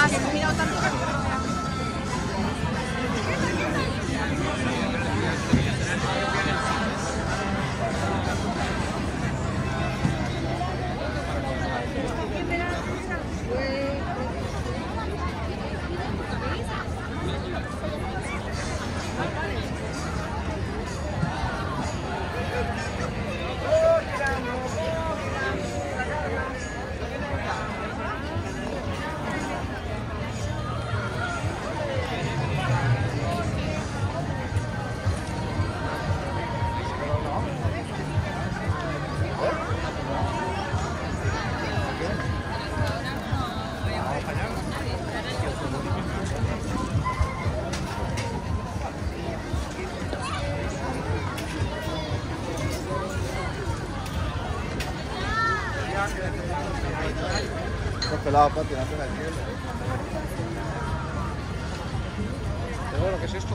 Ah, se me ha mirado tanto que no lo pelado para tirarse la piel. Pero bueno, ¿qué es esto?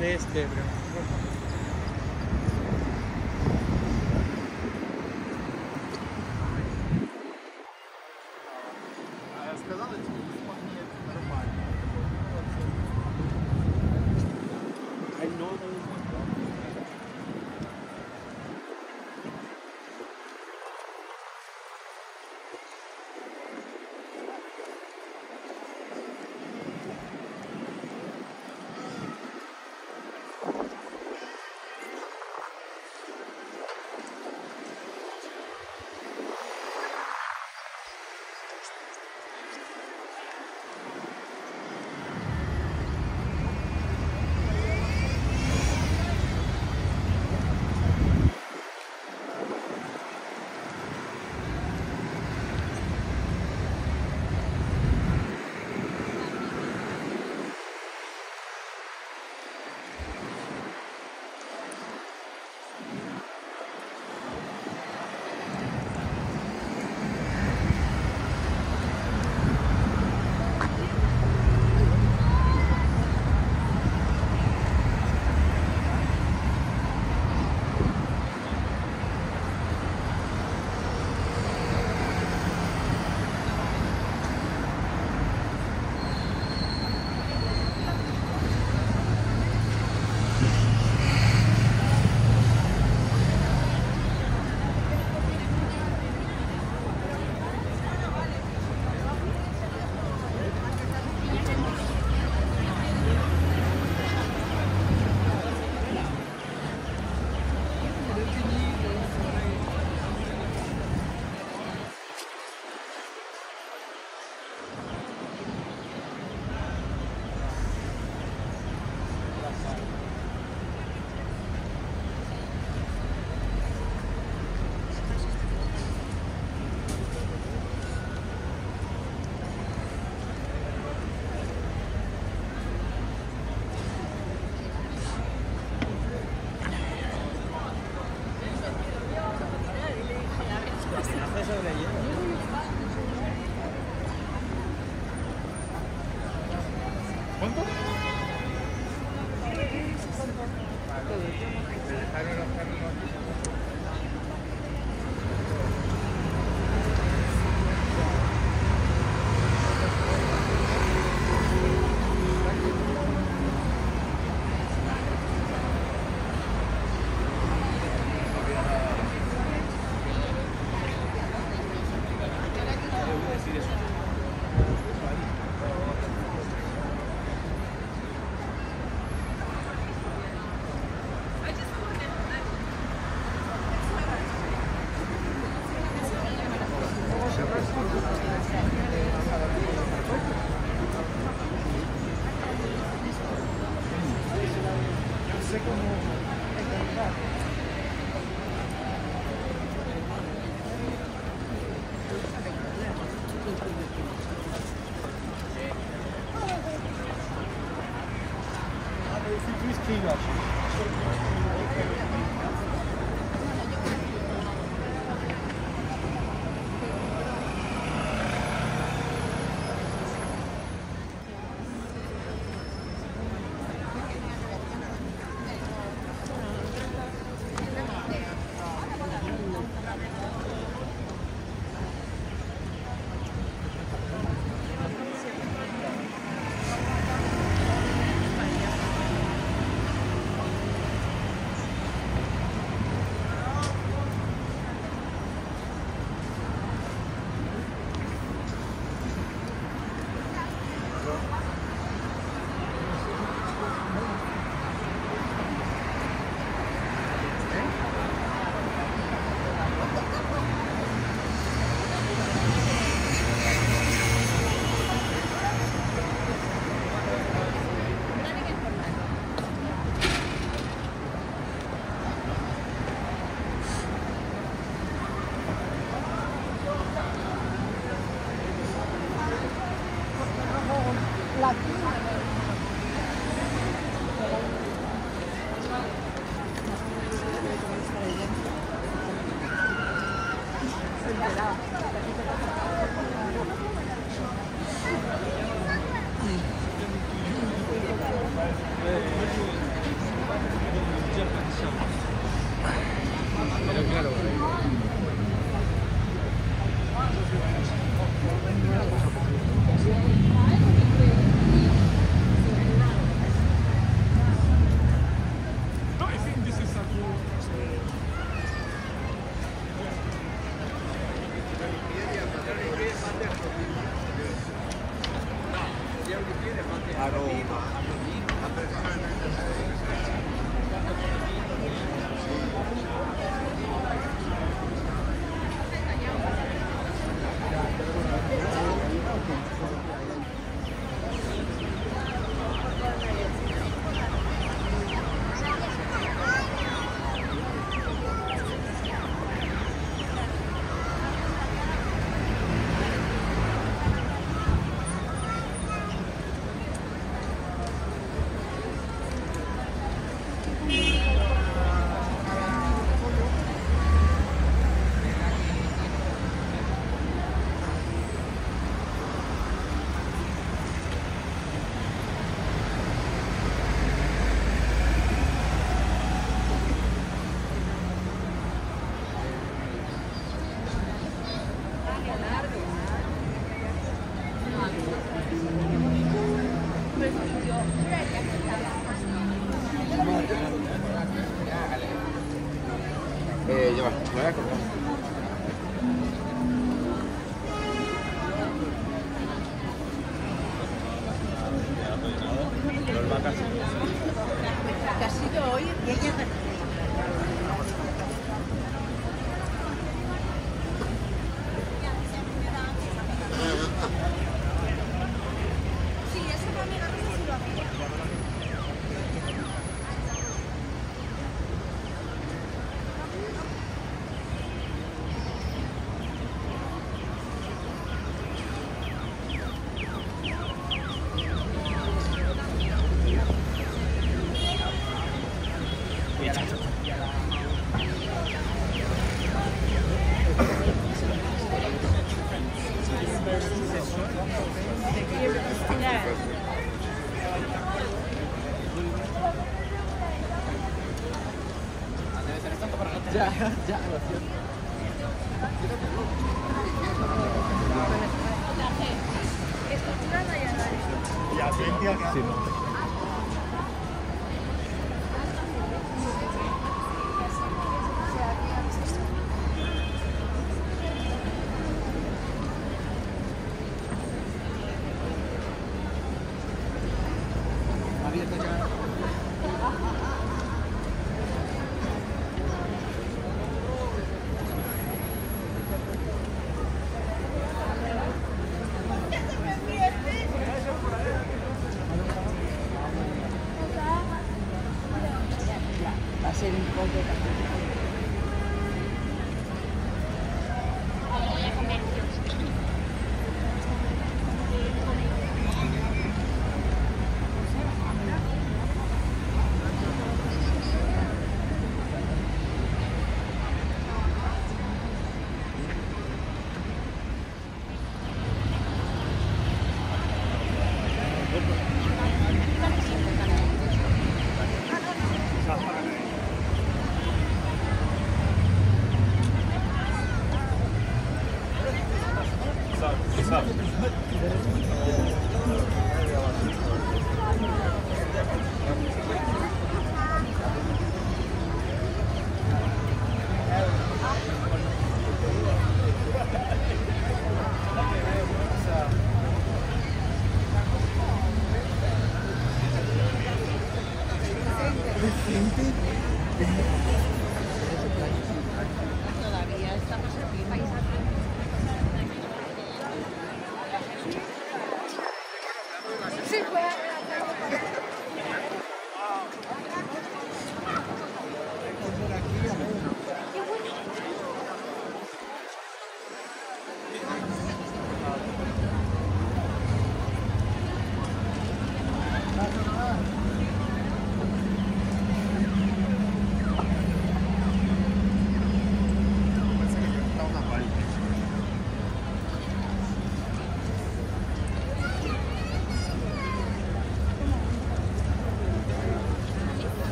De este, pero...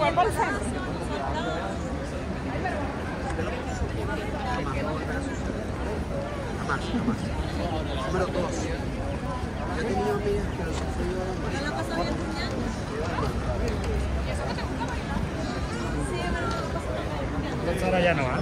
igual bolsa. Jamás. Número 2. Yo tenía amigas que los sufrieron. ¿No lo pasó bien? ¿Y eso no te gusta bailar? Sí, pero no lo pasó bien. Ahora ya no, ¿eh? Ahora.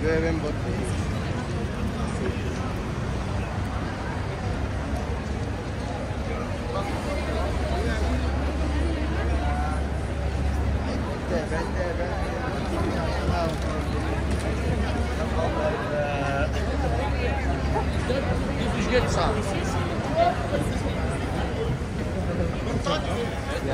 Llueven botellas. Ahí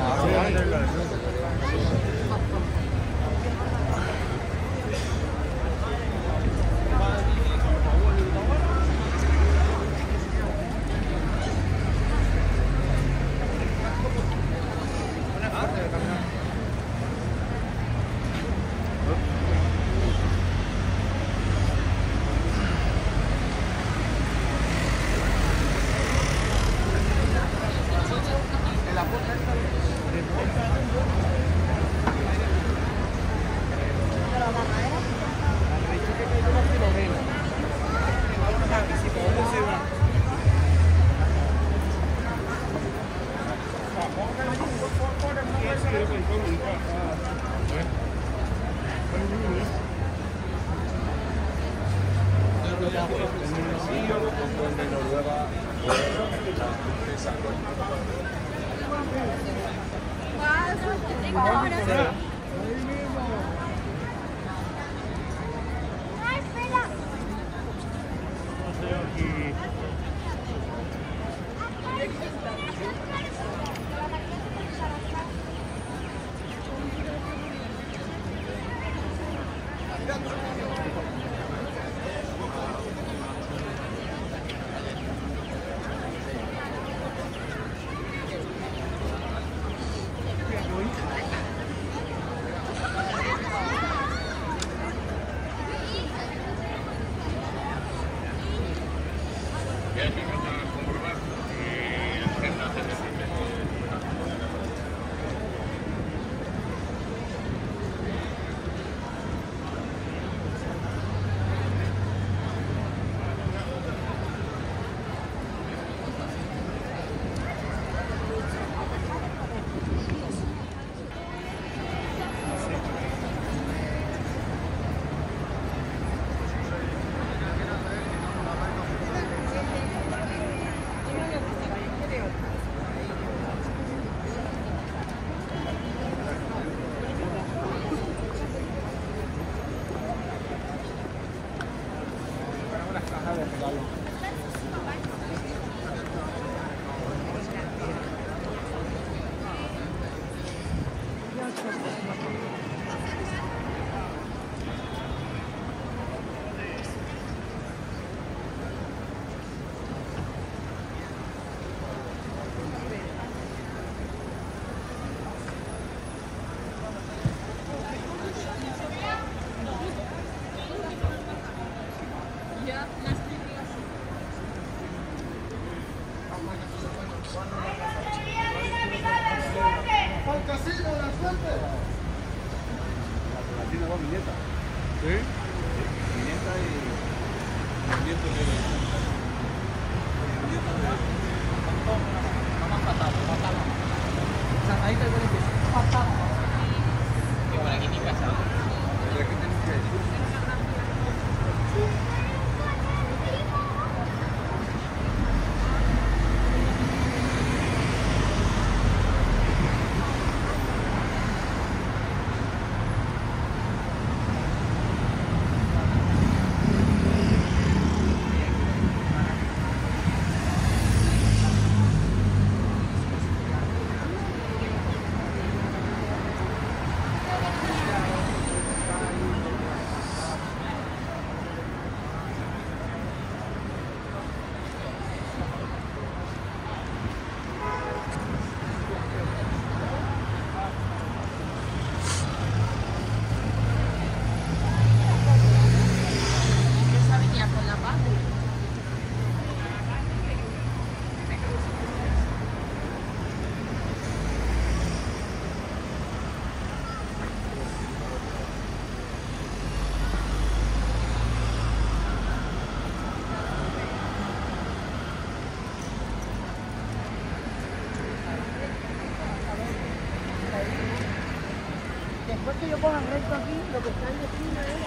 está el beneficio. Que por aquí ni casa. que yo coja recto aquí, lo que está en la esquina es...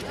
¿Tú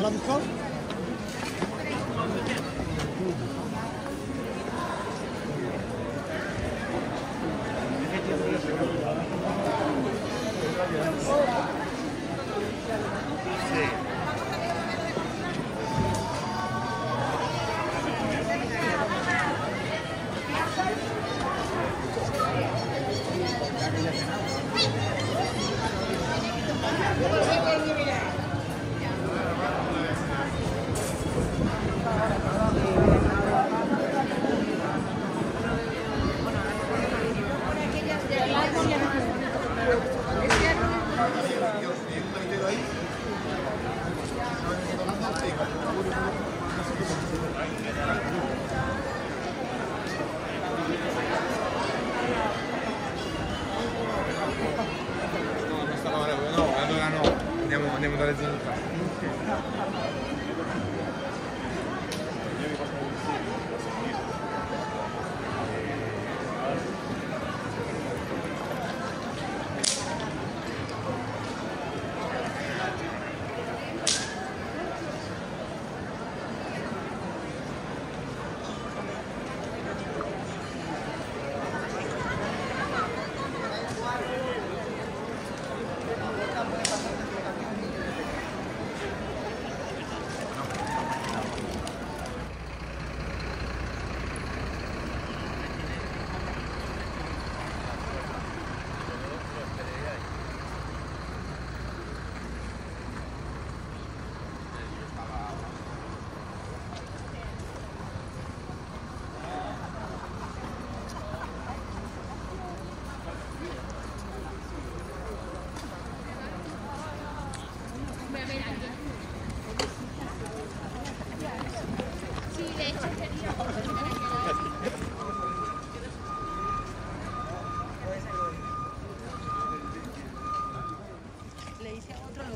la has buscado?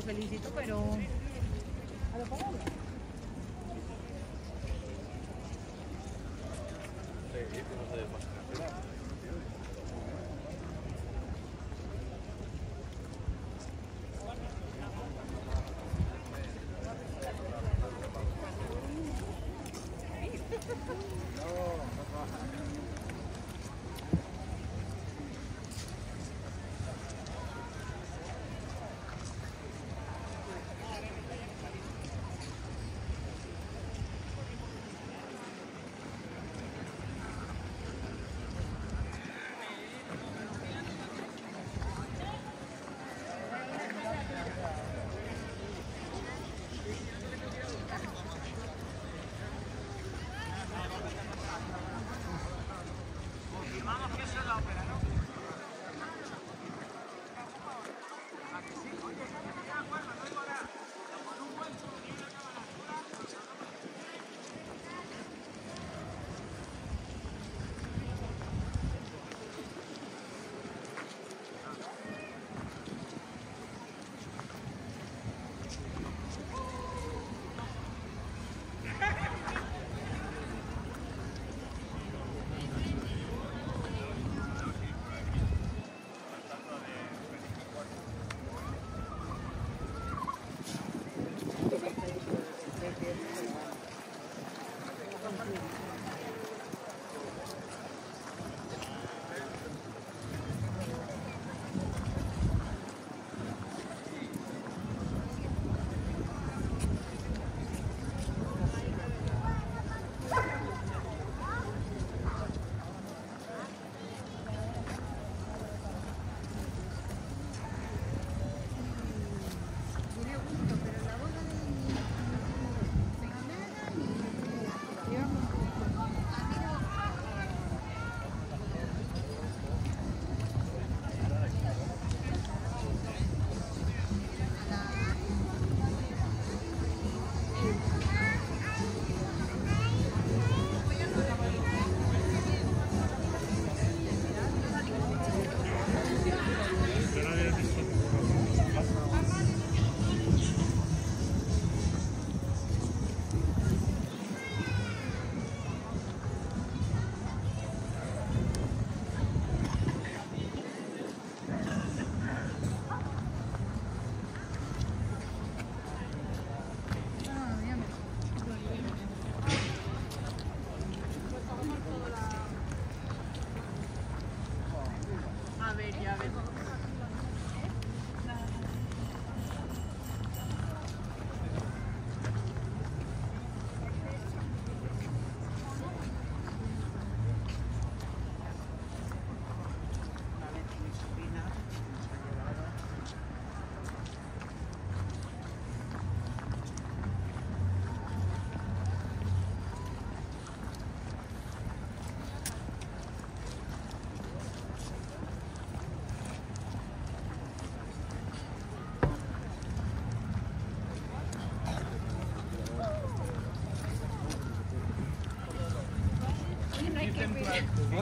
felicito, pero... ¿A lo pongo?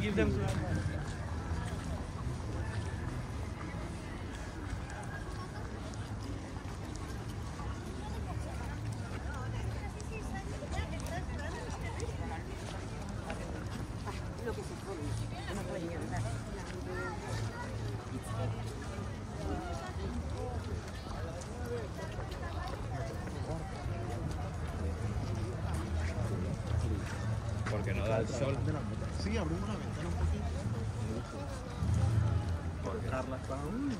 Give them porque no da el sol. Sí, abrimos una ventana un poquito. Por dejarla para uno.